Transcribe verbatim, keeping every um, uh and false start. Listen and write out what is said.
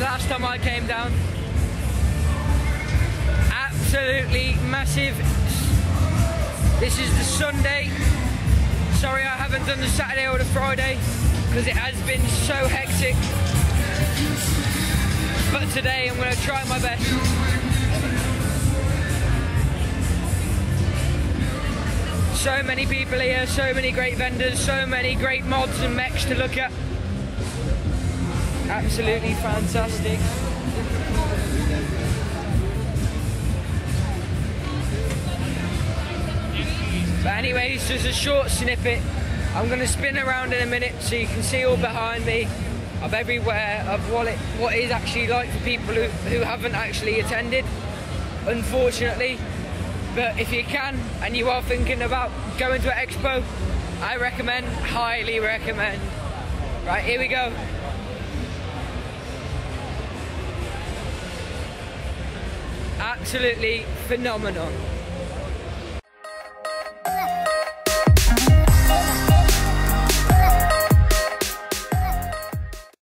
last time I came down. Absolutely massive. This is the Sunday. Sorry I haven't done the Saturday or the Friday because it has been so hectic. But today I'm going to try my best. So many people here, so many great vendors, so many great mods and mechs to look at. Absolutely fantastic. But anyways, just a short snippet. I'm going to spin around in a minute so you can see all behind me of everywhere, of what it what it is actually like for people who, who haven't actually attended, unfortunately. But if you can and you are thinking about going to an expo, I recommend, highly recommend. Right, here we go. Absolutely phenomenal.